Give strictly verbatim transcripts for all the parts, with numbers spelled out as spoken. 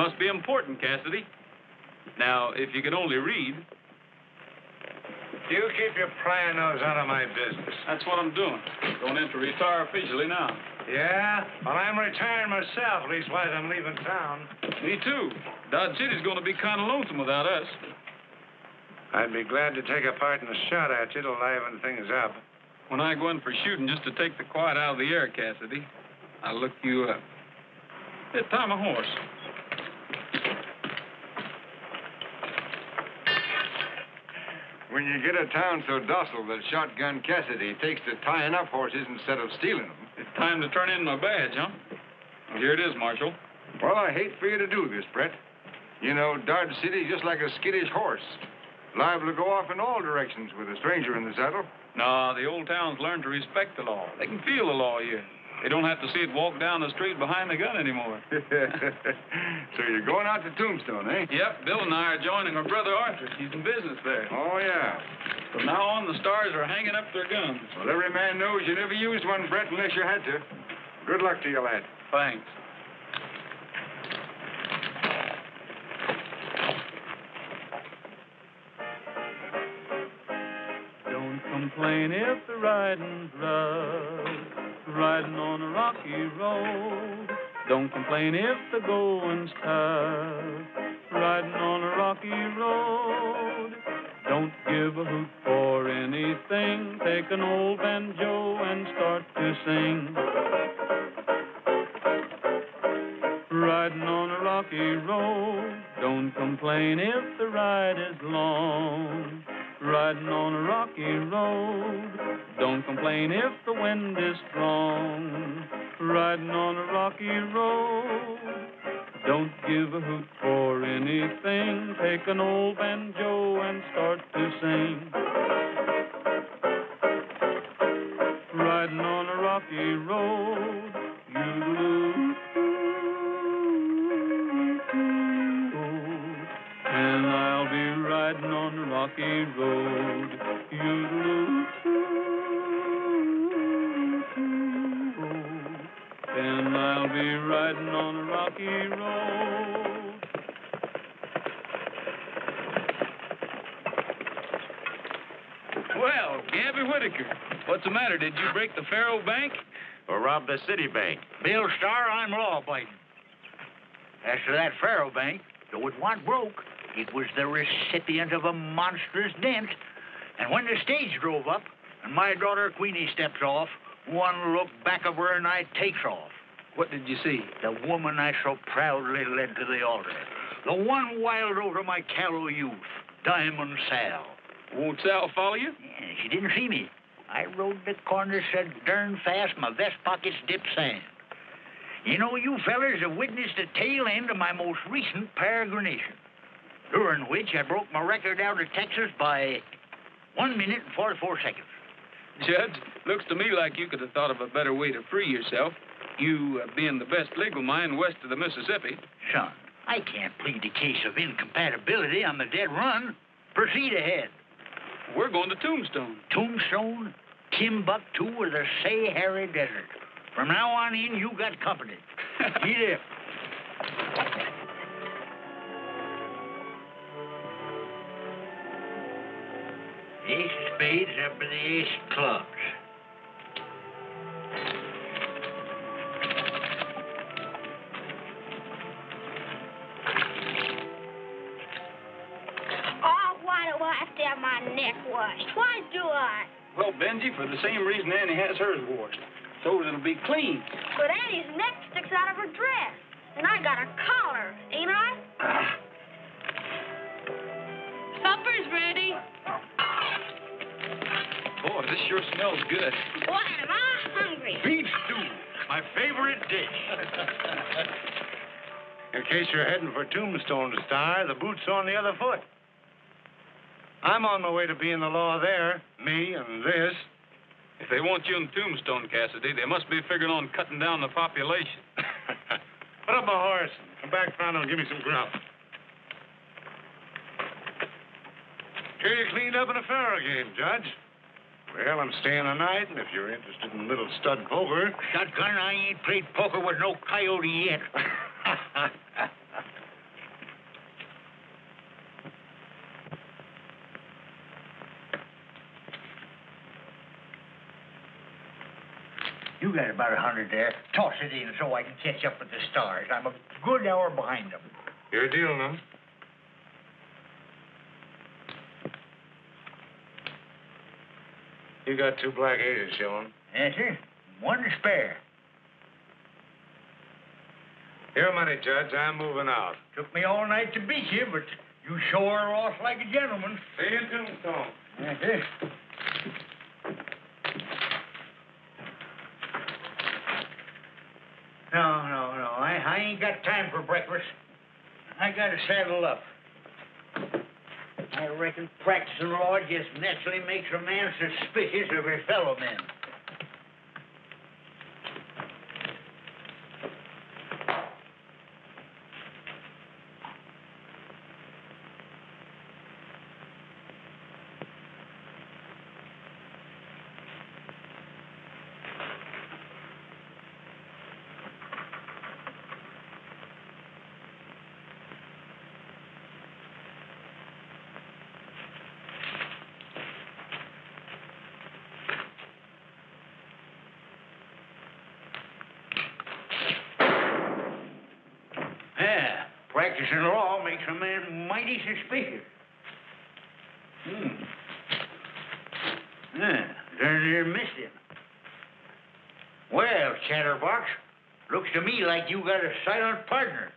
must be important, Cassidy. Now, if you can only read... You keep your prying nose out of my business. That's what I'm doing. Going in to retire officially now. Yeah? Well, I'm retiring myself. Leastwise, I'm leaving town. Me too. Dodge City's going to be kind of lonesome without us. I'd be glad to take a part in a shot at you to liven things up. When I go in for shooting, just to take the quiet out of the air, Cassidy, I'll look you up. Hey, time a horse. When you get a town so docile that Shotgun Cassidy takes to tying up horses instead of stealing them. It's time to turn in my badge, huh? Well, here it is, Marshal. Well, I hate for you to do this, Brett. You know, Dodge City's just like a skittish horse. Liable to go off in all directions with a stranger in the saddle. No, the old town's learned to respect the law. They can feel the law here. They don't have to see it walk down the street behind the gun anymore. So you're going out to Tombstone, eh? Yep, Bill and I are joining our brother Arthur. He's in business there. Oh, yeah. From now on, the stars are hanging up their guns. Well, every man knows you never used one, Brett, unless you had to. Good luck to you, lad. Thanks. Don't complain if the riding's rough. Riding on a rocky road. Don't complain if the going's tough. Riding on a rocky road. Don't give a hoot for anything. Take an old banjo and start to sing. Riding on a rocky road. Don't complain if the ride is long. Riding on a rocky road. Don't complain if the wind is strong. Riding on a rocky road. Don't give a hoot for anything. Take an old banjo and start to sing. Riding on a rocky road. Rocky road, you look, and I'll be riding on a rocky road. Well, Gabby Whittaker, what's the matter? Did you break the Faro Bank? Or rob the City Bank? Bill Starr, I'm law-abiding. As to that Faro Bank, though it wa'n't broke, it was the recipient of a monstrous dent. And when the stage drove up and my daughter Queenie steps off, one look back of her and I takes off. What did you see? The woman I so proudly led to the altar. The one wild over my callow youth, Diamond Sal. Won't Sal follow you? Yeah, she didn't see me. I rode the corner, said darn fast, my vest pockets dipped sand. You know, you fellers have witnessed the tail end of my most recent peregrination, during which I broke my record out of Texas by one minute and forty-four seconds. Judge, looks to me like you could have thought of a better way to free yourself, you uh, being the best legal mind west of the Mississippi. Son, I can't plead the case of incompatibility on the dead run. Proceed ahead. We're going to Tombstone. Tombstone, Timbuktu, or the Sahara Desert. From now on in, you got company. Be there. Ace of spades up to the ace of clubs. Oh, why do I have to have my neck washed? Why do I? Well, Benji, for the same reason Annie has hers washed. So it'll be clean. But Annie's neck sticks out of her dress. And I got a collar, ain't I? Supper's ready. Boy, this sure smells good. Boy, am I hungry. Beef stew, my favorite dish. In case you're heading for Tombstone, Star, the boot's on the other foot. I'm on my way to being the law there, me and this. If they want you in Tombstone, Cassidy, they must be figuring on cutting down the population. Put up a horse. Come back, Pronto, and give me some grub. Sure you cleaned up in a faro game, Judge. Well, I'm staying the night, and if you're interested in little stud poker... Shotgun, I ain't played poker with no coyote yet. You got about a hundred there. Toss it in so I can catch up with the stars. I'm a good hour behind them. Your deal, Mum. You got two black haters showing. Yes, sir. One to spare. Your money, Judge. I'm moving out. Took me all night to beat you, but you sure are off like a gentleman. See you, Tombstone. Yes, sir. No, no, no. I, I ain't got time for breakfast. I gotta saddle up. I reckon practicing law just naturally makes a man suspicious of his fellow men. Practicing law makes a man mighty suspicious. Hmm. Yeah, darn near missed him. Well, Chatterbox, looks to me like you got a silent partner.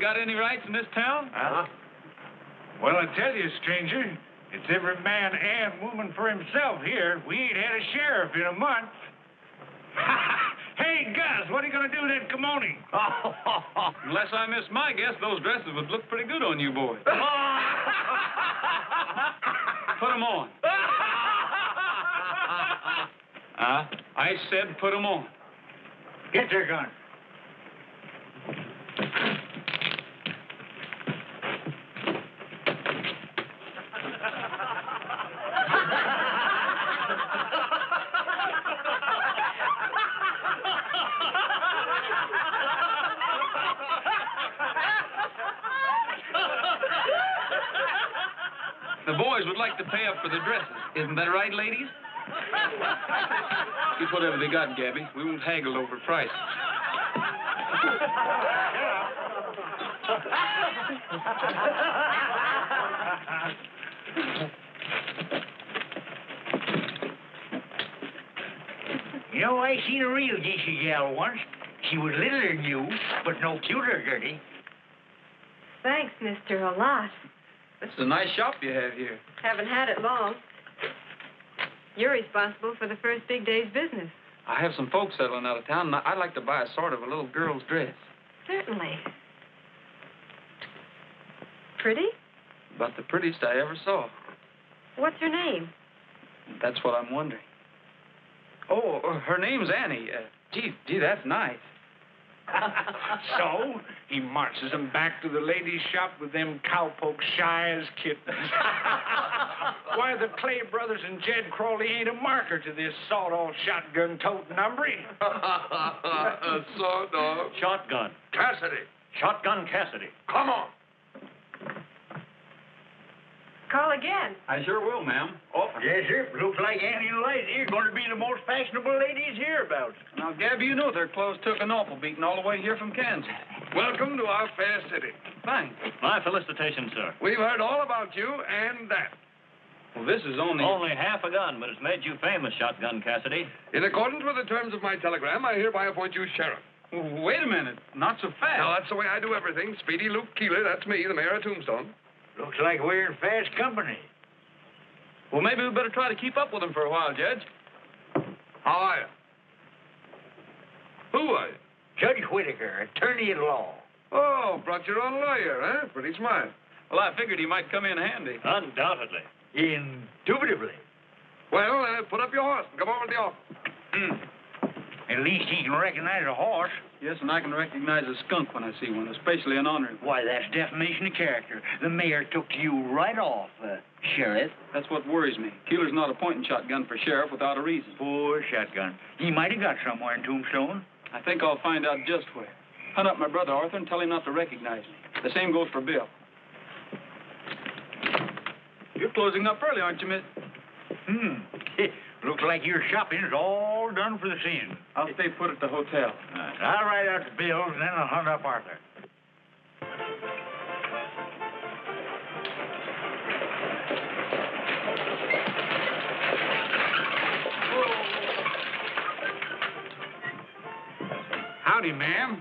Got any rights in this town? Uh-huh. Well, I tell you, stranger, it's every man and woman for himself here. We ain't had a sheriff in a month. Hey, Gus, what are you going to do with that kimono? Unless I miss my guess, those dresses would look pretty good on you boys. Put them on. uh, I said put them on. Get your gun. For the dresses. Isn't that right, ladies? It's whatever they got, Gabby. We won't haggle over price. You know, I seen a real Dixie gal once. She was littler than you, but no cuter, Gertie. Thanks, Mister O'Lott. This is a nice shop you have here. Haven't had it long. You're responsible for the first big day's business. I have some folks settling out of town, and I'd like to buy a sort of a little girl's dress. Certainly. Pretty? About the prettiest I ever saw. What's her name? That's what I'm wondering. Oh, her name's Annie. Uh, gee, gee, that's nice. So, he marches them back to the ladies' shop with them cowpokes shy as kittens. Why, the Clay brothers and Jed Crawley ain't a marker to this sawed-off shotgun totin' umbry. A sawed-off? Shotgun. Cassidy. Shotgun Cassidy. Come on. Call again. I sure will, ma'am. Often. Yes, sir. Looks like Annie and Liza are going to be the most fashionable ladies hereabouts. Now, Gabby, you know their clothes took an awful beating all the way here from Kansas. Welcome to our fair city. Thanks. My felicitations, sir. We've heard all about you and that. Well, this is only... Only half a gun, but it's made you famous, Shotgun Cassidy. In accordance with the terms of my telegram, I hereby appoint you sheriff. Well, wait a minute. Not so fast. Now, that's the way I do everything. Speedy Luke Keeler, that's me, the mayor of Tombstone. Looks like we're in fast company. Well, maybe we better try to keep up with them for a while, Judge. How are you? Who are you? Judge Whittaker, attorney at law. Oh, brought your own lawyer, huh? Pretty smart. Well, I figured he might come in handy. Undoubtedly. Indubitably. Well, uh, put up your horse and come over to the office. Mm. At least he can recognize a horse. Yes, and I can recognize a skunk when I see one, especially an honorary. Why, that's defamation of character. The mayor took to you right off, uh, Sheriff. That's what worries me. Keeler's not appointing Shotgun for sheriff without a reason. Poor Shotgun. He might have got somewhere in Tombstone. I think I'll find out just where. Hunt up my brother, Arthur, and tell him not to recognize me. The same goes for Bill. You're closing up early, aren't you, miss? Hmm. Looks like your shopping is all done for the season. I'll stay put at the hotel. Nice. I'll write out the bills, and then I'll hunt up Arthur. Howdy, ma'am.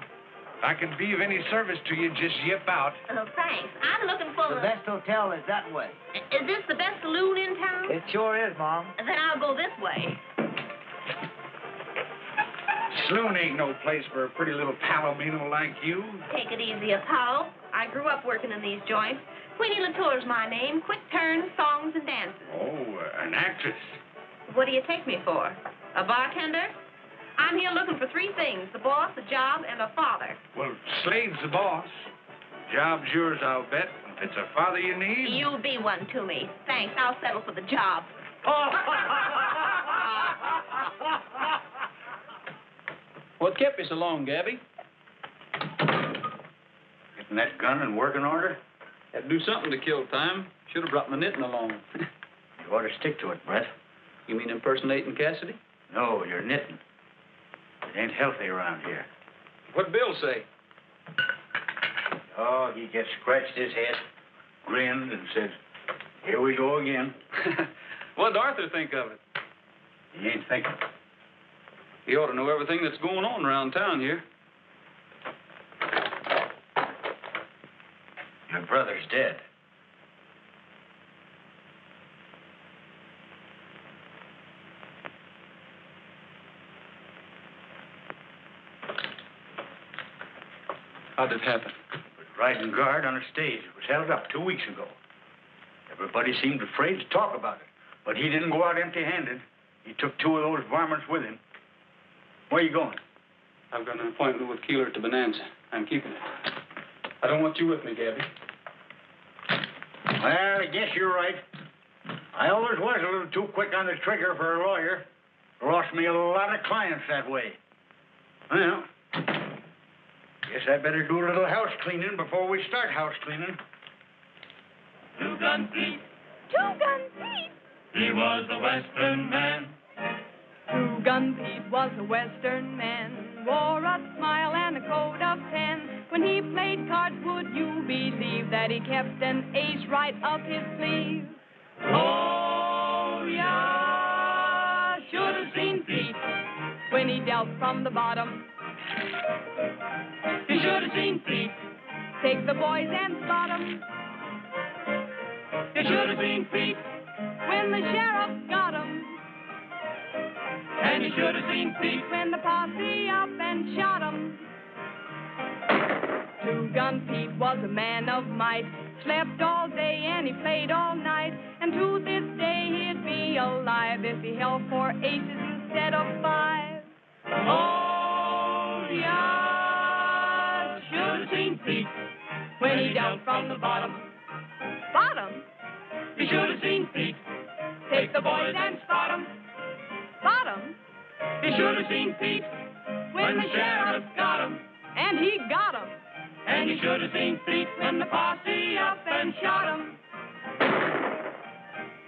I can be of any service to you, just yip out. Oh, thanks. I'm looking for... The a... best hotel is that way. Is this the best saloon in town? It sure is, Mom. Then I'll go this way. Saloon ain't no place for a pretty little palomino like you. Take it easy, Apollo. I grew up working in these joints. Queenie Latour's my name. Quick turns, songs, and dances. Oh, uh, an actress. What do you take me for? A bartender? I'm here looking for three things, the boss, a job, and a father. Well, Slade's the boss. Job's yours, I'll bet. If it's a father you need... You'll be one to me. Thanks, I'll settle for the job. What kept you so long, Gabby? Getting that gun in working order? That'd do something to kill time. Should have brought my knitting along. You ought to stick to it, Brett. You mean impersonating Cassidy? No, you're knitting. It ain't healthy around here. What'd Bill say? Oh, he just scratched his head, grinned, and said, here we go again. What'd Arthur think of it? He ain't thinking. He ought to know everything that's going on around town here. Your brother's dead. How did it happen? Riding guard on a stage. It was held up two weeks ago. Everybody seemed afraid to talk about it. But he didn't go out empty-handed. He took two of those varmints with him. Where are you going? I've got an appointment with Keeler at the Bonanza. I'm keeping it. I don't want you with me, Gabby. Well, I guess you're right. I always was a little too quick on the trigger for a lawyer. Lost me a lot of clients that way. Well... Guess I better do a little house cleaning before we start house cleaning. Two Gun Pete. Two Gun Pete. He was a Western man. Two Gun Pete was a Western man. Wore a smile and a coat of tan. When he played cards, would you believe that he kept an ace right up his sleeve? Oh, yeah. Should have seen Pete when he dealt from the bottom. You should have seen Pete take the boys and spot 'em. You should have seen Pete when the sheriff got 'em. And you should have seen Pete when the posse up and shot 'em. Two Gun Pete was a man of might. Slept all day and he played all night. And to this day he'd be alive if he held four aces instead of five. Oh. Yeah, should have seen Pete when he jumped from the bottom. Bottom? You should have seen Pete take the boys and spot 'em. Bottom? You should have seen Pete when the sheriff got 'em. And he got 'em. And you should have seen Pete when the posse up and shot 'em.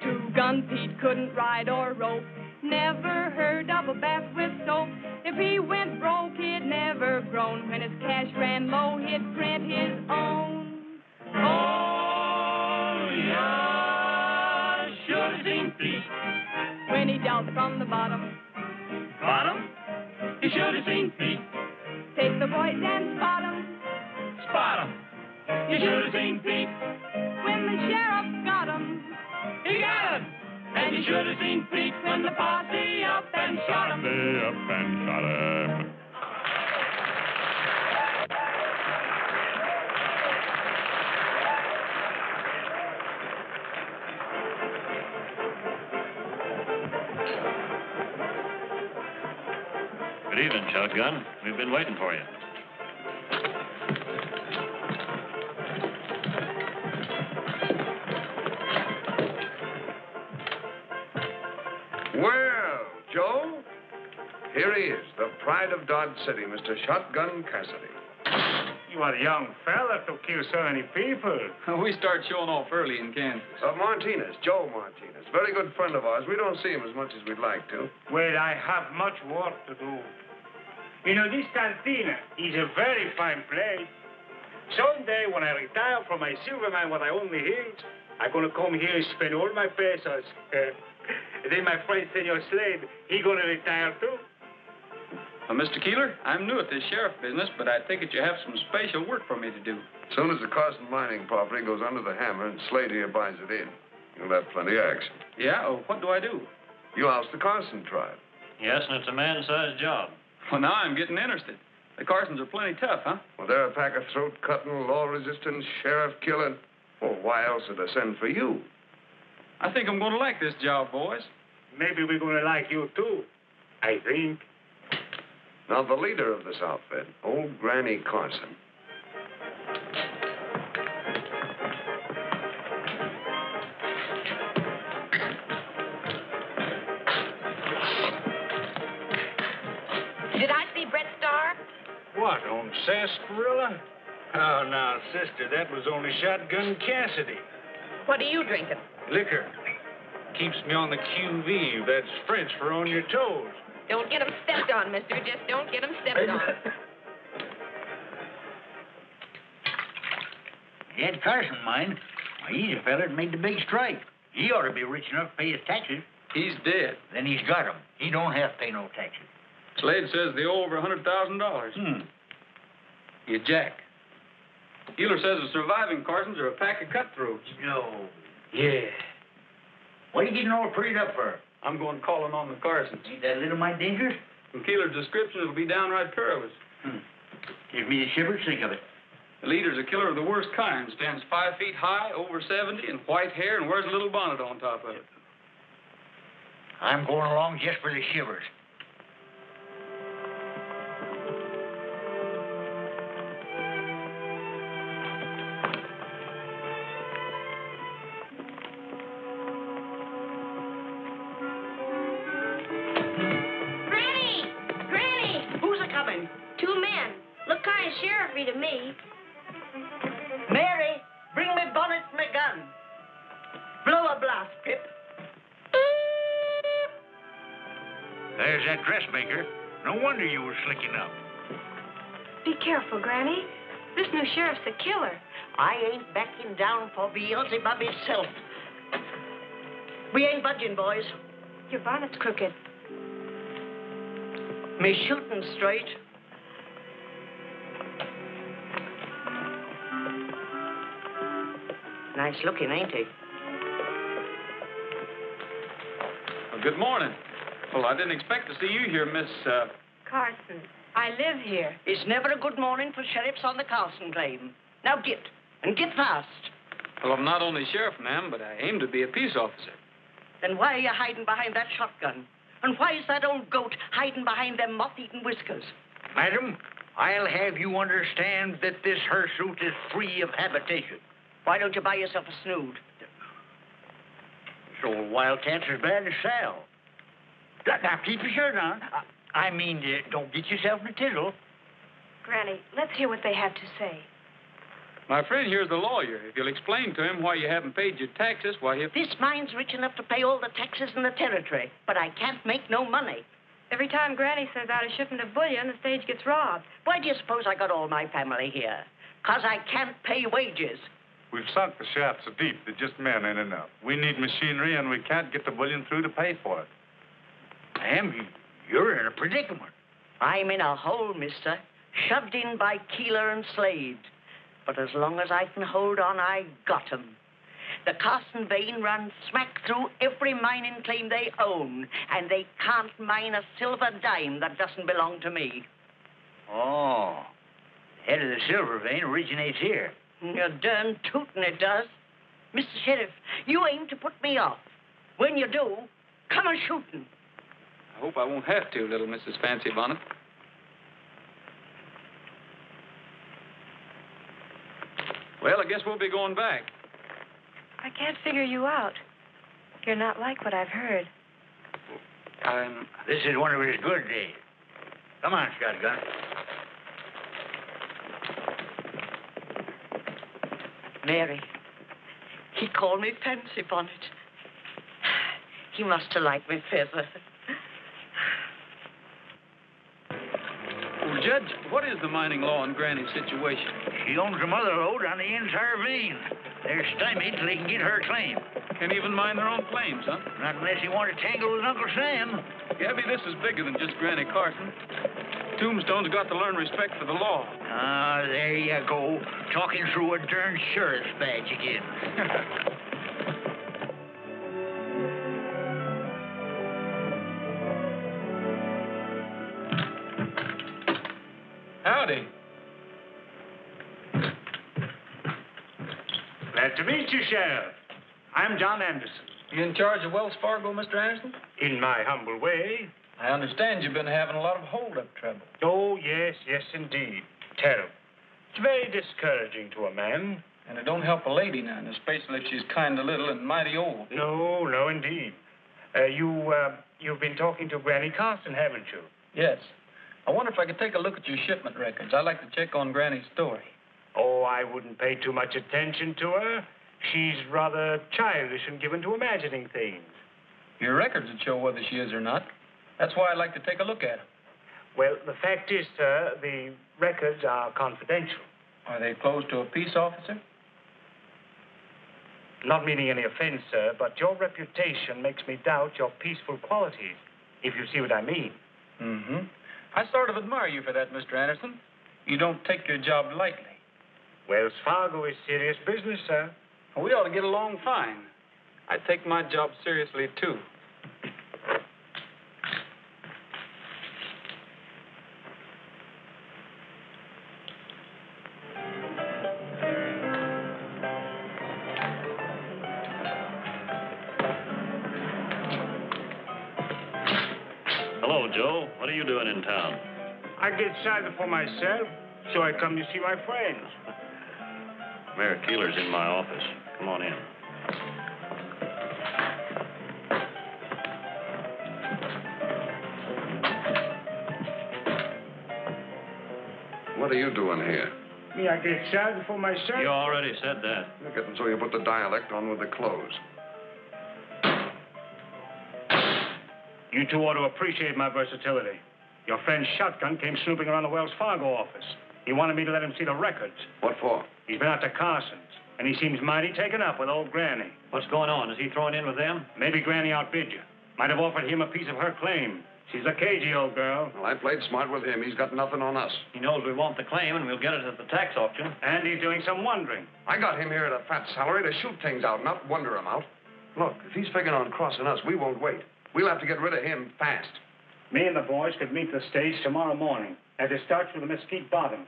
Two Gun Pete couldn't ride or rope. Never heard of a bath with soap. If he went broke, he'd never groan. When his cash ran low, he'd print his own. Oh, yeah, should have seen Pete when he dealt from the bottom. Bottom? You should have seen Pete take the boys and spot 'em. Spot 'em. You should have seen Pete when the sheriff got 'em. He got 'em. And you should have seen Pete when the posse up and shot him. They up and shot him. Good evening, Shotgun. We've been waiting for you. Well, Joe, here he is, the pride of Dodge City, Mister Shotgun Cassidy. You are a young fella to kill so many people. We start showing off early in Kansas. Uh, Martinez, Joe Martinez, very good friend of ours. We don't see him as much as we'd like to. Well, I have much work to do. You know, this cantina is a very fine place. Someday, when I retire from my silver mine, what I only hear, I'm going to come here and spend all my pesos. Then my friend, Senor Slade, he's going to retire, too. Well, Mister Keeler, I'm new at this sheriff business, but I think that you have some special work for me to do. As soon as the Carson mining property goes under the hammer and Slade here buys it in, you'll have plenty of action. Yeah? Oh, what do I do? You oust the Carson tribe. Yes, and it's a man-sized job. Well, now I'm getting interested. The Carsons are plenty tough, huh? Well, they're a pack of throat-cutting, law-resistant, sheriff-killing. Well, why else would I send for you? I think I'm going to like this job, boys. Maybe we're going to like you, too. I think. Now, the leader of this outfit, old Granny Carson. Did I see Brett Starr? What, on sarsaparilla? Oh, now, sister, that was only Shotgun Cassidy. What are you drinking? Liquor. Keeps me on the Q vive. That's French for on your toes. Don't get him stepped on, mister. Just don't get him stepped on. Ed Carson, mine. Why, he's a fella that made the big strike. He ought to be rich enough to pay his taxes. He's dead. Then he's got him. He don't have to pay no taxes. Slade says they owe over one hundred thousand dollars. Hmm. You jack. Keeler says the surviving Carsons are a pack of cutthroats. No. Yeah. What are you getting all prettied up for? I'm going calling on the Carsons. Ain't that a little mite dangerous? From Keeler's description, it'll be downright perilous. Hmm. Gives me the shivers, think of it. The leader's a killer of the worst kind. Stands five feet high, over seventy, and white hair, and wears a little bonnet on top of it. I'm going along just for the shivers. To me. Mary, bring me bonnet and my gun. Blow a blast, Pip. There's that dressmaker. No wonder you were slicking up. Be careful, Granny. This new sheriff's a killer. I ain't backing down for Beelzebub by myself. We ain't budging, boys. Your bonnet's crooked. Me shooting straight. Nice looking, ain't he? Well, good morning. Well, I didn't expect to see you here, Miss... Uh... Carson. I live here. It's never a good morning for sheriffs on the Carson claim. Now get, and get fast. Well, I'm not only sheriff, ma'am, but I aim to be a peace officer. Then why are you hiding behind that shotgun? And why is that old goat hiding behind them moth-eaten whiskers? Madam, I'll have you understand that this hirsute is free of habitation. Why don't you buy yourself a snood? This old wildcat's as bad as Sal. Now, keep your shirt on. I mean, uh, don't get yourself in a tizzle. Granny, let's hear what they have to say. My friend here's the lawyer. If you'll explain to him why you haven't paid your taxes, why you... This mine's rich enough to pay all the taxes in the territory, but I can't make no money. Every time Granny sends out a shipment of bullion, the stage gets robbed. Why do you suppose I got all my family here? 'Cause I can't pay wages. We've sunk the shaft so deep that just men ain't enough. We need machinery, and we can't get the bullion through to pay for it. Ma'am, you're in a predicament. I'm in a hole, mister, shoved in by Keeler and Slade. But as long as I can hold on, I got 'em. The Carson vein runs smack through every mining claim they own, and they can't mine a silver dime that doesn't belong to me. Oh, the head of the silver vein originates here. You're darn tootin' it does. Mister Sheriff, you aim to put me off. When you do, come a shootin'. I hope I won't have to, little Missus Fancy Bonnet. Well, I guess we'll be going back. I can't figure you out. You're not like what I've heard. Um, this is one of his good days. Come on, Shotgun. Mary. He called me Fancy Bonnet. He must have liked me feather. Well, Judge, what is the mining law in Granny's situation? She owns the mother lode on the entire vein. They're stymied till they can get her claim. Can't even mine their own claims, huh? Not unless you want to tangle with Uncle Sam. Gabby, this is bigger than just Granny Carson. Tombstone's got to learn respect for the law. Ah, uh, there you go. Talking through a darn sheriff's badge again. Howdy. Glad to meet you, Sheriff. I'm John Anderson. You in charge of Wells Fargo, Mister Anderson? In my humble way. I understand you've been having a lot of hold-up trouble. Oh, yes, yes, indeed. Terrible. It's very discouraging to a man. And it don't help a lady now, especially if she's kind of little and mighty old. No, no, indeed. Uh, you, uh, you've been talking to Granny Carson, haven't you? Yes. I wonder if I could take a look at your shipment records. I'd like to check on Granny's story. Oh, I wouldn't pay too much attention to her. She's rather childish and given to imagining things. Your records would show whether she is or not. That's why I'd like to take a look at them. Well, the fact is, sir, the records are confidential. Are they closed to a peace officer? Not meaning any offense, sir, but your reputation makes me doubt your peaceful qualities, if you see what I mean. Mm-hmm. I sort of admire you for that, Mister Anderson. You don't take your job lightly. Wells Fargo is serious business, sir. We ought to get along fine. I take my job seriously, too. Hello, Joe. What are you doing in town? I get cider for myself, so I come to see my friends. Mayor Keeler's in my office. Come on in. What are you doing here? Me, I get cider for myself. You already said that. Look at them, so you put the dialect on with the clothes. You two ought to appreciate my versatility. Your friend Shotgun came snooping around the Wells Fargo office. He wanted me to let him see the records. What for? He's been out to Carson's, and he seems mighty taken up with old Granny. What's going on? Is he throwing in with them? Maybe Granny outbid you. Might have offered him a piece of her claim. She's a cagey old girl. Well, I played smart with him. He's got nothing on us. He knows we want the claim, and we'll get it at the tax auction. And he's doing some wondering. I got him here at a fat salary to shoot things out, not wonder him out. Look, if he's figuring on crossing us, we won't wait. We'll have to get rid of him fast. Me and the boys could meet the stage tomorrow morning. As it starts with the Mesquite Bottoms,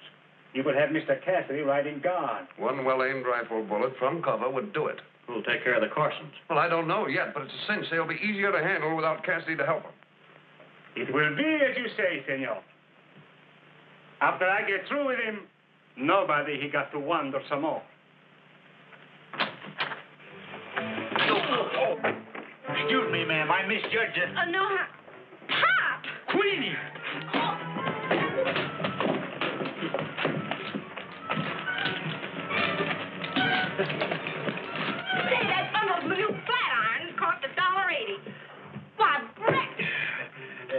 you would have Mister Cassidy riding guard. One well-aimed rifle bullet from cover would do it. Who'll take care of the Carsons? Well, I don't know yet, but it's a cinch. They'll be easier to handle without Cassidy to help them. It will be as you say, senor. After I get through with him, nobody he got to wander some more. Oh, oh. Excuse me, ma'am. I misjudged it. Uh, no, ha Pop! Queenie! Oh. Say, that bundle of you flat irons cost a dollar eighty. Why, Brett! Uh,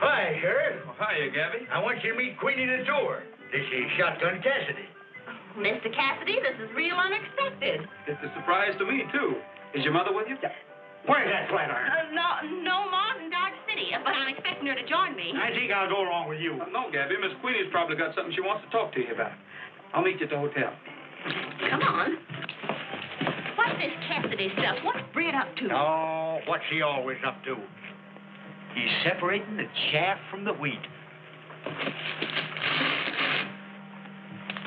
hi, Sheriff. Well, hiya, Gabby. I want you to meet Queenie Latour. This is Shotgun Cassidy. Oh, Mister Cassidy, this is real unexpected. It's a surprise to me, too. Is your mother with you? Yeah. Where's that flat iron? Uh, no, no, Mom, in Dodge City, but I'm expecting her to join me. I think I'll go along with you. Uh, no, Gabby, Miss Queenie's probably got something she wants to talk to you about. I'll meet you at the hotel. Come on. What's this Cassidy stuff? What's Brett up to? Oh, what's he always up to? He's separating the chaff from the wheat.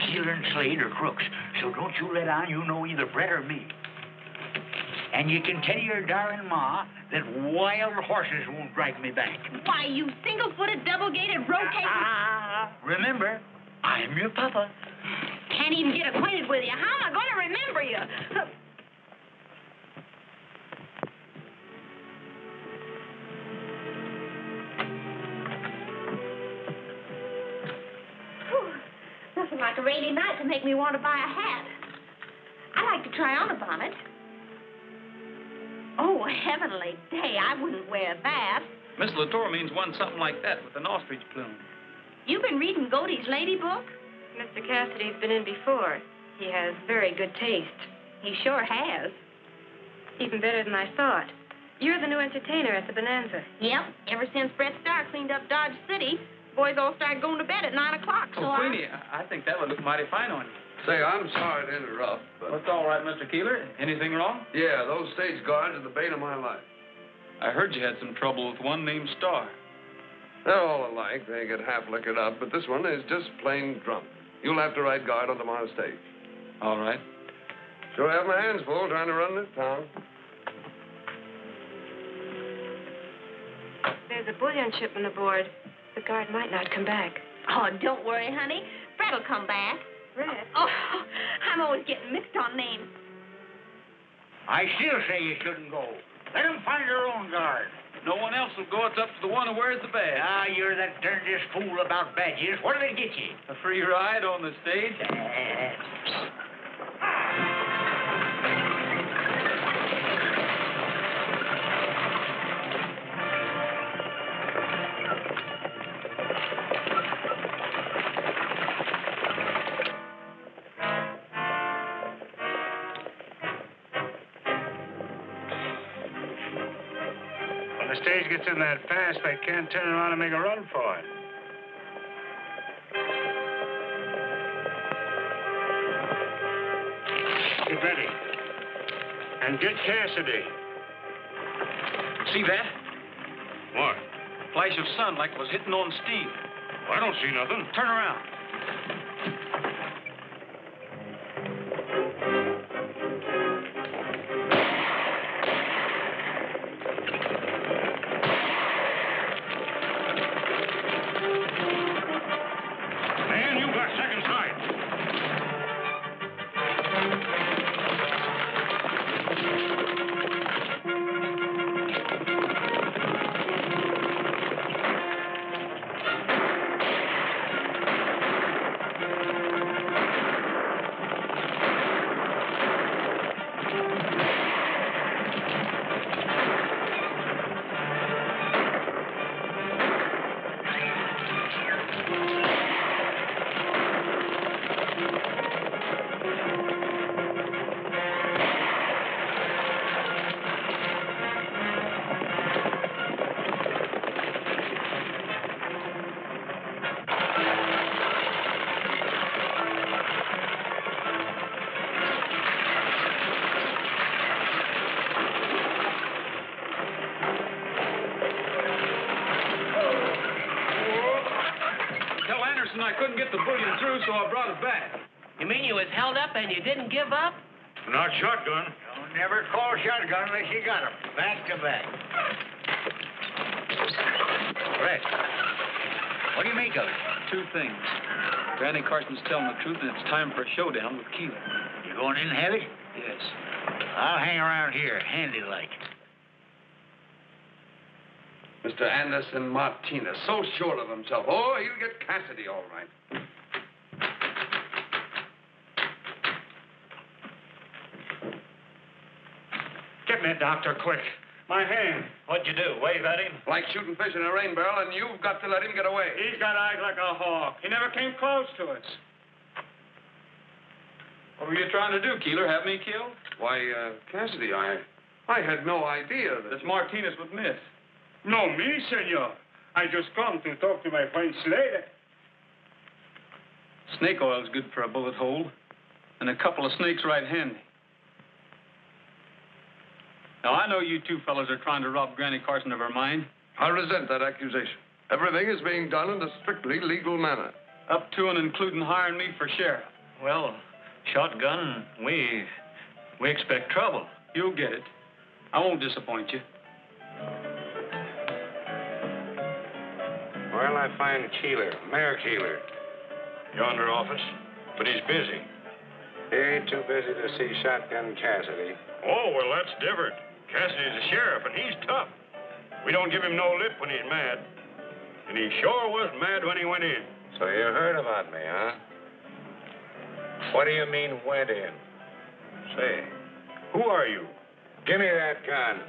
Keeler and Slade are crooks, so don't you let on you know either Brett or me. And you can tell your darling ma that wild horses won't drag me back. Why, you single-footed, double-gated, rotating... Ah, remember, I'm your papa. Can can't even get acquainted with you. How am I going to remember you? Whew. Nothing like a rainy night to make me want to buy a hat. I'd like to try on a bonnet. Oh, a heavenly day. I wouldn't wear that. Miss Latour means one something like that with an ostrich plume. You've been reading Godey's lady book? Mister Cassidy's been in before. He has very good taste. He sure has. Even better than I thought. You're the new entertainer at the Bonanza. Yep. Ever since Brett Starr cleaned up Dodge City, boys all started going to bed at nine o'clock, so oh, Queenie, I... I think that would look mighty fine on you. Say, I'm sorry to interrupt, but... That's all right, Mister Keeler. Anything wrong? Yeah, those stage guards are the bane of my life. I heard you had some trouble with one named Starr. They're all alike. They get half liquored up, but this one is just plain drunk. You'll have to ride guard on tomorrow's stage. All right. Sure have my hands full trying to run this town. There's a bullion shipment aboard. The guard might not come back. Oh, don't worry, honey. Brett'll come back. Brett? Oh, oh, I'm always getting mixed on names. I still say you shouldn't go. Let them find their own guard. No one else will go. It's up to the one who wears the badge. Ah, you're that dirtiest fool about badges. What do they get you? A free ride on the stage? Gets in that fast, they can't turn around and make a run for it. Get ready. And get Cassidy. See that? What? A flash of sun like it was hitting on steel. Well, I don't see nothing. Turn around. So I brought it back. You mean you was held up and you didn't give up? Not Shotgun. Don't never call Shotgun unless you got him. Back to back. Brett, what do you make of it? Two things. Granny Carson's telling the truth, and it's time for a showdown with Keeler. You going in heavy? Yes. I'll hang around here, handy-like. Mister Anderson Martinez, so sure of himself. Oh, he'll get Cassidy all right. Get me, Doctor, quick. My hand. What'd you do? Wave at him? Like shooting fish in a rain barrel, and you've got to let him get away. He's got eyes like a hawk. He never came close to us. What were you trying to do, Keeler? Have me killed? Why, uh, Cassidy, I... I had no idea that... This Martinez would miss. No, me, senor. I just come to talk to my friend Slade. Snake oil's good for a bullet hole, and a couple of snakes right handy. Now, I know you two fellas are trying to rob Granny Carson of her mind. I resent that accusation. Everything is being done in a strictly legal manner. Up to and including hiring me for sheriff. Well, Shotgun, we... we expect trouble. You'll get it. I won't disappoint you. Well, I find Keeler, Mayor Keeler. Yonder office, but he's busy. He ain't too busy to see Shotgun Cassidy. Oh, well, that's different. Cassidy's a sheriff, and he's tough. We don't give him no lip when he's mad. And he sure was mad when he went in. So you heard about me, huh? What do you mean, went in? Say, who are you? Give me that gun.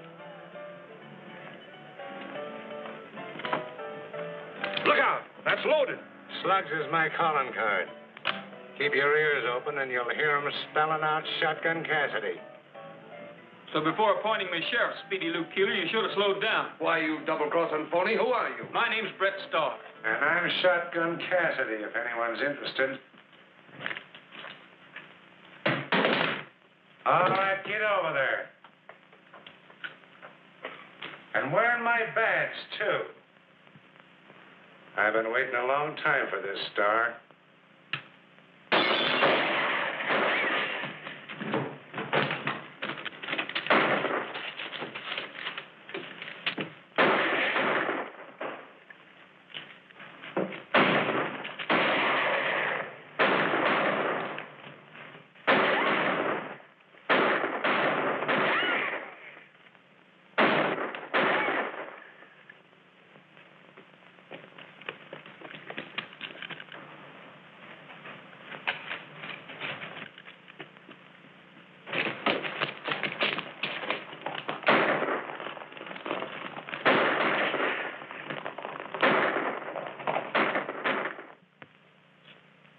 Look out! That's loaded. Slugs is my calling card. Keep your ears open and you'll hear them spelling out Shotgun Cassidy. So before appointing me sheriff, Speedy Luke Keeler, you should have slowed down. Why, you double-crossing phony, who are you? My name's Brett Starr. And I'm Shotgun Cassidy, if anyone's interested. All right, get over there. And wearing my badge, too. I've been waiting a long time for this, Starr.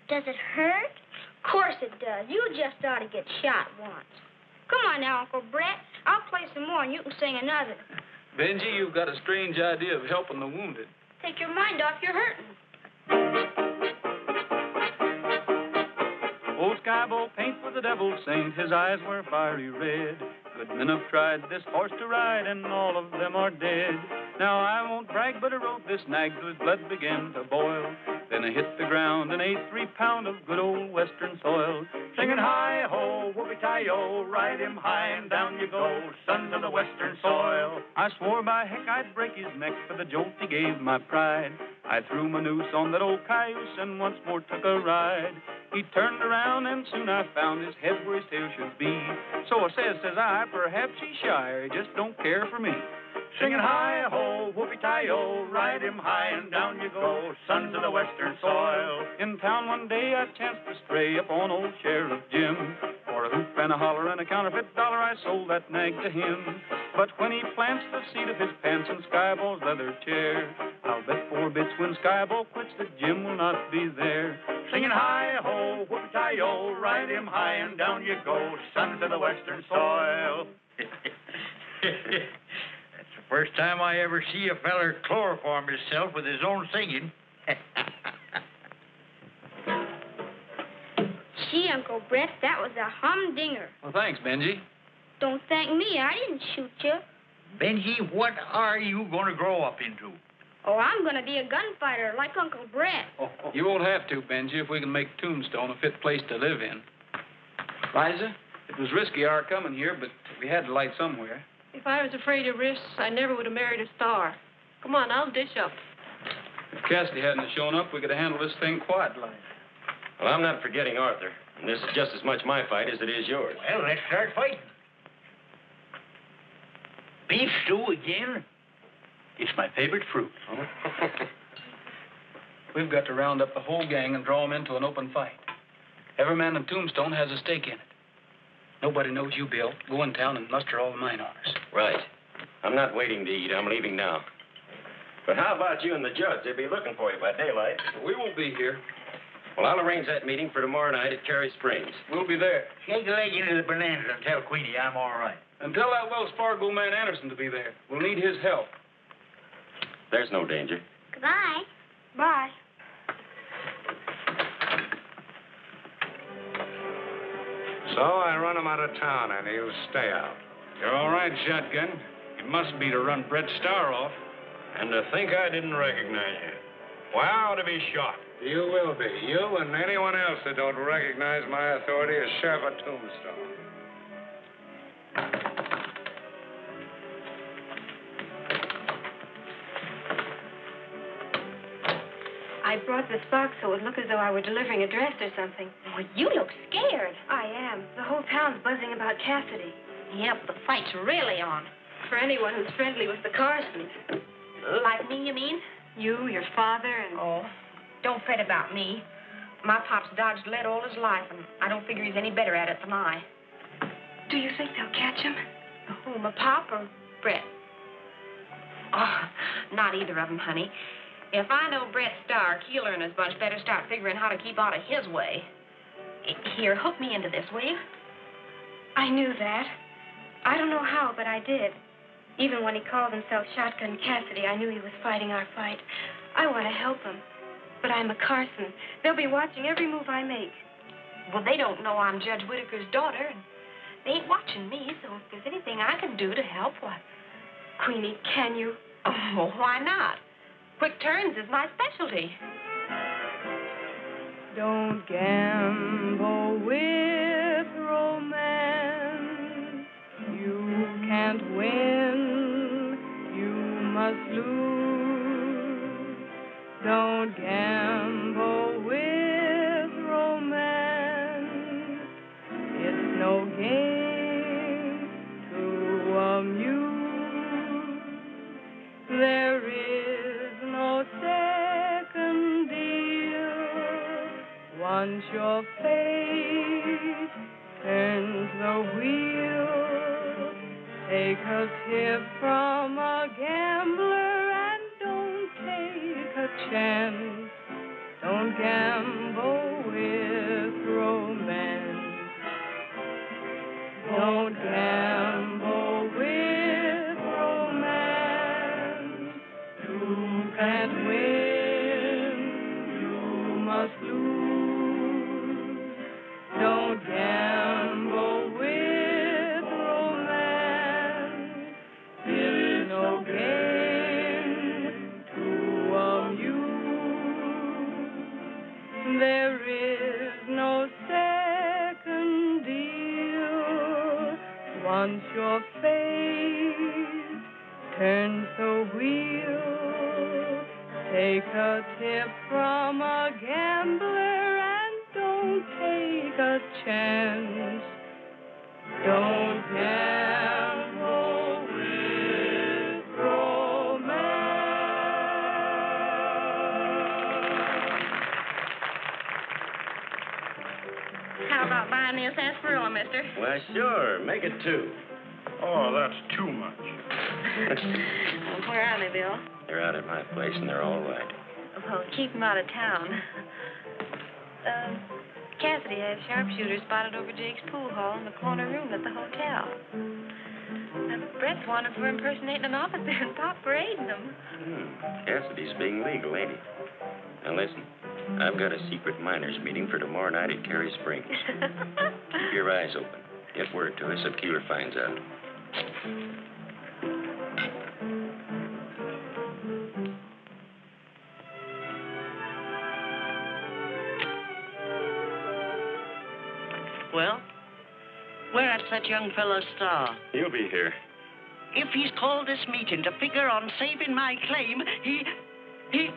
Does it hurt? Of course it does. You just ought to get shot once. Come on now, Uncle Brett. I'll play some more and you can sing another. Benji, you've got a strange idea of helping the wounded. Take your mind off your hurting. Old Skybo, paint for the devil, saint, his eyes were fiery red. Good men have tried this horse to ride and all of them are dead. Now I won't brag, but I rode this nag till his blood began to boil. Then I hit the ground and ate three pound of good old western soil. Singing hi-ho, whoopee-tie-o, ride him high and down you go, sons of the western soil. I swore by heck I'd break his neck for the jolt he gave my pride. I threw my noose on that old cayuse and once more took a ride. He turned around and soon I found his head where his tail should be. So I says, says I, perhaps he's shy or he just don't care for me. Singing hi-ho, whoopee-tie-o, ride him high and down you go, sons of the western soil. In town one day I chanced to stray upon old Sheriff Jim. For a hoop and a holler and a counterfeit dollar I sold that nag to him. But when he plants the seat of his pants in Skybo's leather chair, I'll bet four bits when Skybo quits that Jim will not be there. Singing hi-ho, whoopee-tie-o, ride him high and down you go, sons of the western soil. First time I ever see a feller chloroform himself with his own singing. Gee, Uncle Brett, that was a humdinger. Well, thanks, Benji. Don't thank me. I didn't shoot you. Benji, what are you going to grow up into? Oh, I'm going to be a gunfighter like Uncle Brett. Oh, oh. You won't have to, Benji, if we can make Tombstone a fit place to live in. Liza, it was risky our coming here, but we had to light somewhere. If I was afraid of risks, I never would have married a Starr. Come on, I'll dish up. If Cassidy hadn't shown up, we could have handled this thing quietly. Well, I'm not forgetting Arthur, and this is just as much my fight as it is yours. Well, let's start fighting. Beef stew again? It's my favorite fruit. Oh. We've got to round up the whole gang and draw them into an open fight. Every man in Tombstone has a stake in it. Nobody knows you, Bill. Go in town and muster all the mine owners. Right. I'm not waiting to eat. I'm leaving now. But how about you and the judge? They'll be looking for you by daylight. We won't be here. Well, I'll arrange that meeting for tomorrow night at Carey Springs. We'll be there. Shake a leg into the Bonanza and tell Queenie I'm all right. And tell that Wells Fargo man Anderson to be there. We'll need his help. There's no danger. Goodbye. Bye. So I run him out of town, and he'll stay out. You're all right, Shotgun. It must be to run Brett Starr off. And to think I didn't recognize you. Wow, to be shot. You will be. You and anyone else that don't recognize my authority as Sheriff of Tombstone. I I brought this box so it would look as though I were delivering a dress or something. Well, you look scared. I am. The whole town's buzzing about Cassidy. Yep, the fight's really on. For anyone who's friendly with the Carsons. Like me, you mean? You, your father, and... Oh, don't fret about me. My pop's dodged lead all his life, and I don't figure he's any better at it than I. Do you think they'll catch him? Who, my pop or Brett? Oh, not either of them, honey. If I know Brett Starr, Keeler and his bunch better start figuring how to keep out of his way. Here, hook me into this, will you? I knew that. I don't know how, but I did. Even when he called himself Shotgun Cassidy, I knew he was fighting our fight. I want to help him. But I'm a Carson. They'll be watching every move I make. Well, they don't know I'm Judge Whittaker's daughter, and they ain't watching me, so if there's anything I can do to help, why... Queenie, can you? Oh, why not? Quick turns is my specialty. Don't gamble with romance. You can't win. You must lose. Don't gamble with romance. It's no game to amuse. There is no second deal. Once your fate turns the wheel, take a tip from a gambler and don't take a chance. Don't gamble with romance. Don't gamble with can't win, you must lose. Don't gamble with romance. There is no game to amuse. There is no second deal. Once your fate turns the wheel, take a tip from a gambler and don't take a chance. Don't gamble with romance. How about buying me a sarsaparilla, mister? Well, sure. Make it two. Oh, that's too much. Where are they, Bill? They're out at my place, and they're all right. Well, keep them out of town. Uh, Cassidy had sharpshooters spotted over Jake's pool hall in the corner room at the hotel. And Brett's wanted for impersonating an officer and Pop parading them. Hmm. Cassidy's being legal, ain't he? Now, listen, I've got a secret miners meeting for tomorrow night at Carey Springs. Keep your eyes open. Get word to us if Keeler finds out. Well, where's that young fellow Starr? He'll be here. If he's called this meeting to figure on saving my claim, he... he...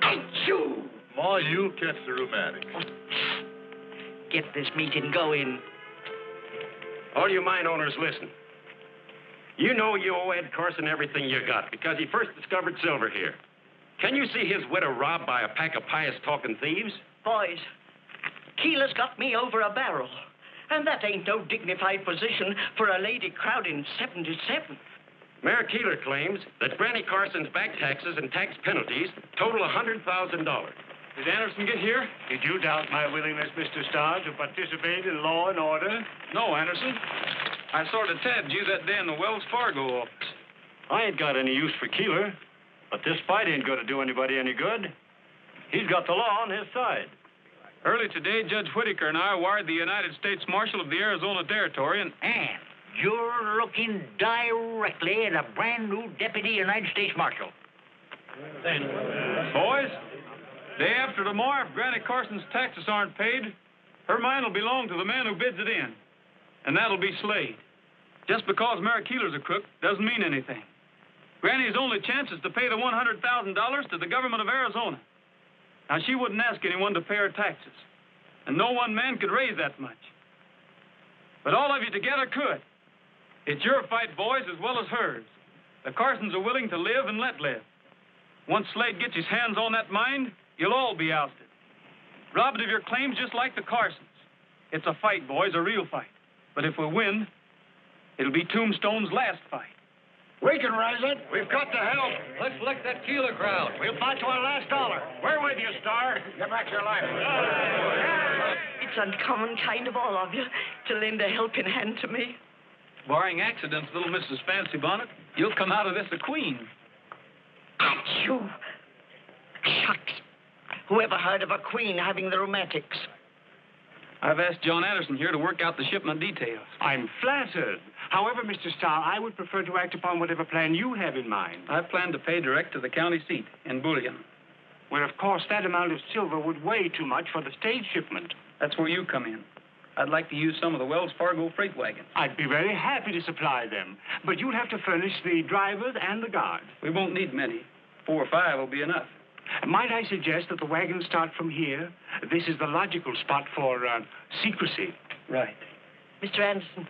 Achoo! Ma, you catch the rheumatic. Get this meeting going. All you mine owners, listen. You know you owe Ed Carson everything you got because he first discovered silver here. Can you see his widow robbed by a pack of pious-talking thieves? Boys... Keeler's got me over a barrel. And that ain't no dignified position for a lady crowding seventy-seven. Mayor Keeler claims that Granny Carson's back taxes and tax penalties total one hundred thousand dollars. Did Anderson get here? Did you doubt my willingness, Mister Starr, to participate in law and order? No, Anderson. I sort of tabbed you that day in the Wells Fargo office. I ain't got any use for Keeler, but this fight ain't going to do anybody any good. He's got the law on his side. Early today, Judge Whittaker and I wired the United States Marshal of the Arizona Territory and... And you're looking directly at a brand-new Deputy United States Marshal. Then... Boys, day after tomorrow, if Granny Carson's taxes aren't paid, her mine will belong to the man who bids it in. And that'll be Slade. Just because Mary Keeler's a crook doesn't mean anything. Granny's only chance is to pay the one hundred thousand dollars to the government of Arizona. Now, she wouldn't ask anyone to pay her taxes, and no one man could raise that much. But all of you together could. It's your fight, boys, as well as hers. The Carsons are willing to live and let live. Once Slade gets his hands on that mine, you'll all be ousted. Robbed of your claims just like the Carsons. It's a fight, boys, a real fight. But if we win, it'll be Tombstone's last fight. We can raise it. We've got to help. Let's lick that Keeler crowd. We'll fight to our last dollar. We're with you, Starr. Get back to your life. It's uncommon kind of all of you to lend a helping hand to me. Barring accidents, little Missus Fancy Bonnet, you'll come out of this a queen. At you. Shucks. Whoever heard of a queen having the rheumatics? I've asked John Anderson here to work out the shipment details. I'm flattered. However, Mister Starr, I would prefer to act upon whatever plan you have in mind. I plan to pay direct to the county seat in bullion. Well, of course, that amount of silver would weigh too much for the stage shipment. That's where you come in. I'd like to use some of the Wells Fargo freight wagons. I'd be very happy to supply them, but you'll have to furnish the drivers and the guards. We won't need many. Four or five will be enough. Might I suggest that the wagons start from here? This is the logical spot for uh, secrecy. Right. Mister Anderson,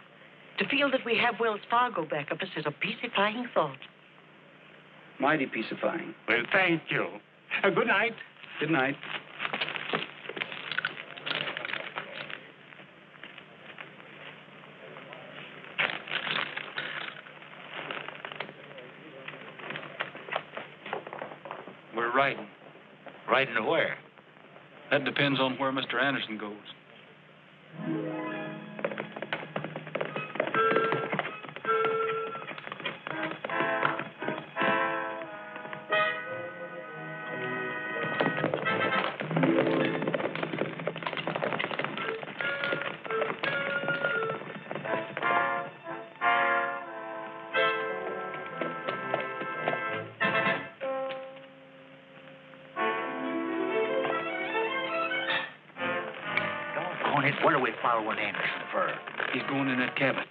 to feel that we have Wells Fargo back of us is a peacifying thought. Mighty peacifying. Well, thank you. Uh, good night. Good night. We're riding. Riding to where? That depends on where Mister Anderson goes. Where are we following Anderson for? He's going in that cabin.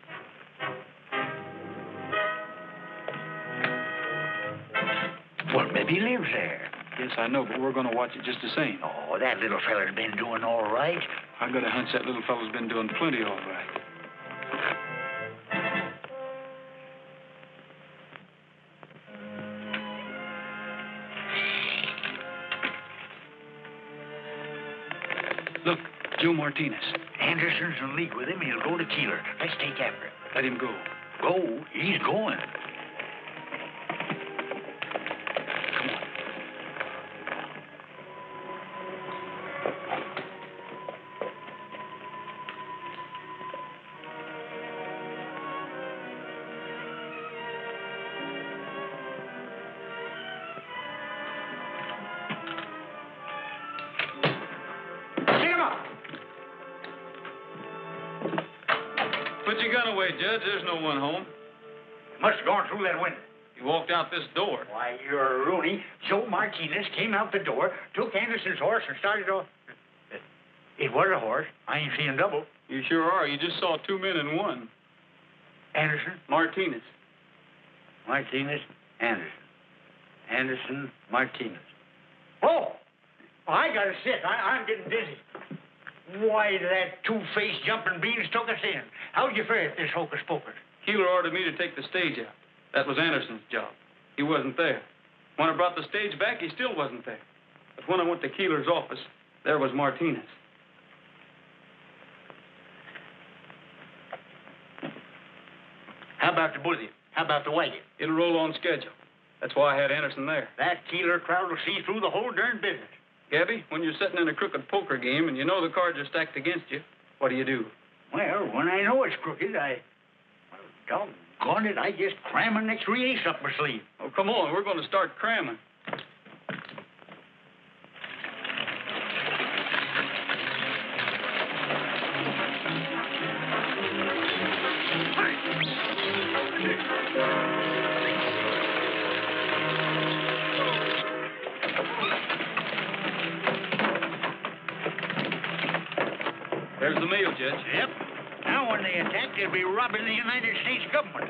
Well, maybe he lives there. Yes, I know, but we're going to watch it just the same. Oh, that little fella's been doing all right. I got a hunch that little fella's been doing plenty all right. Joe Martinez. Anderson's in league with him. He'll go to Keeler. Let's take after him. Let him go. Go? He's going. Come on. Judge, there's no one home. You must have gone through that window. He walked out this door. Why, you're a Rooney. Joe Martinez came out the door, took Anderson's horse, and started off. It was a horse. I ain't seeing double. You sure are. You just saw two men in one. Anderson? Martinez. Martinez, Anderson. Anderson, Martinez. Oh! Well, I gotta sit. I, I'm getting dizzy. Why, that two-faced jumping beans took us in. How'd you fare at this hocus-pocus? Keeler ordered me to take the stage out. That was Anderson's job. He wasn't there. When I brought the stage back, he still wasn't there. But when I went to Keeler's office, there was Martinez. How about the bullion? How about the wagon? It'll roll on schedule. That's why I had Anderson there. That Keeler crowd will see through the whole darn business. Gabby, when you're sitting in a crooked poker game and you know the cards are stacked against you, what do you do? Well, when I know it's crooked, I... Well, doggone it, I just cram an extra ace up my sleeve. Oh, come on, we're going to start cramming. There's the mail, Judge. Yep. Now, when they attack, they'll be robbing the United States government.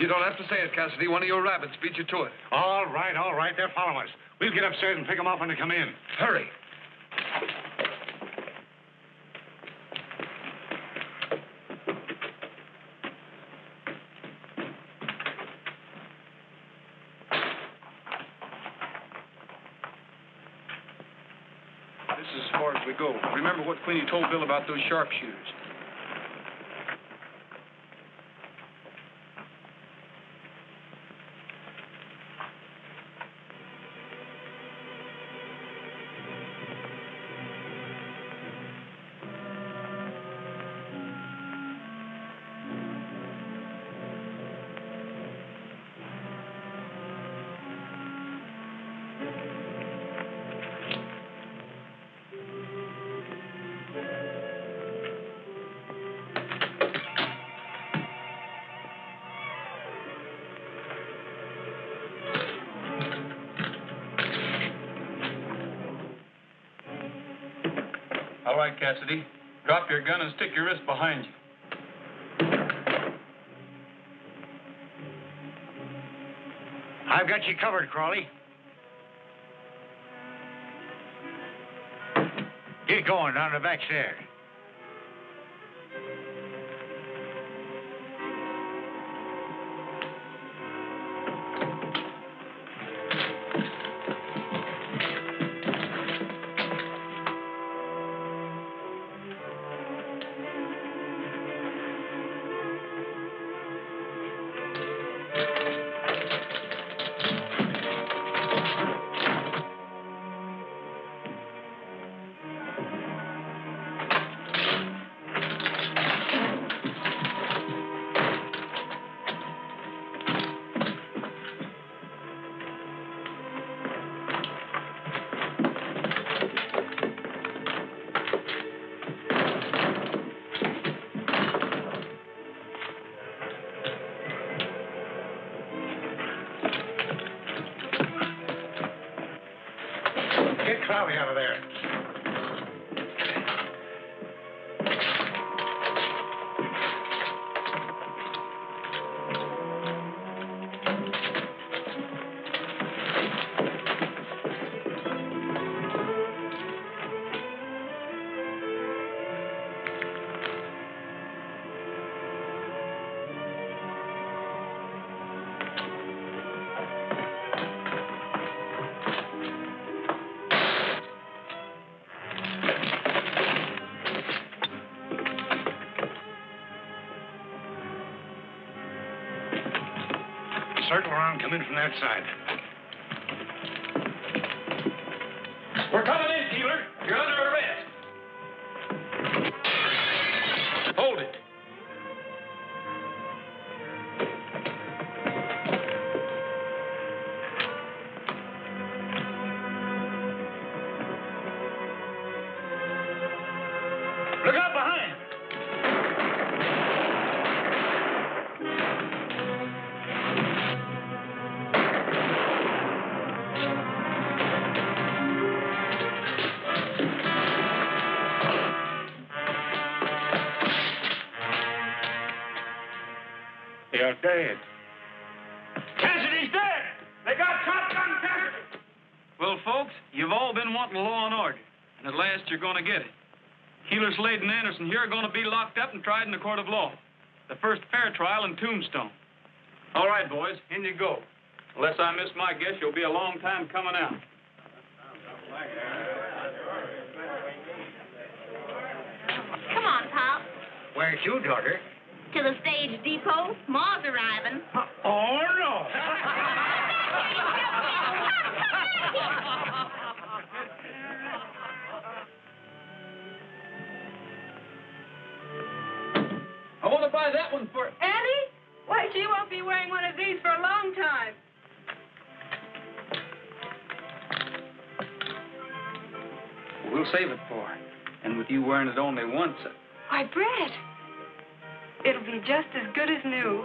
You don't have to say it, Cassidy. One of your rabbits beat you to it. All right, all right. They're following us. We'll get upstairs and pick them off when they come in. Hurry. This is as far as we go. Remember what Queenie told Bill about those sharpshooters. All right, Cassidy. Drop your gun and stick your wrist behind you. I've got you covered, Crawley. Get going down the back stairs. Crawley out of there. Circle around, come in from that side. We're coming in, Keeler. You're under arrest. Hold it. Look out behind. They're dead. Cassidy's dead! They got Shotgun Cassidy! Well, folks, you've all been wanting law and order, and at last you're going to get it. Keeler, Slade, and Anderson here are going to be locked up and tried in the court of law. The first fair trial in Tombstone. All right, boys, in you go. Unless I miss my guess, you'll be a long time coming out. Come on, Pop. Where's your daughter? To the stage depot. Ma's arriving. Uh, oh, no. I want to buy that one for Annie. Why, she won't be wearing one of these for a long time. we'll save it for her. And with you wearing it only once... Why, Brett, it'll be just as good as new.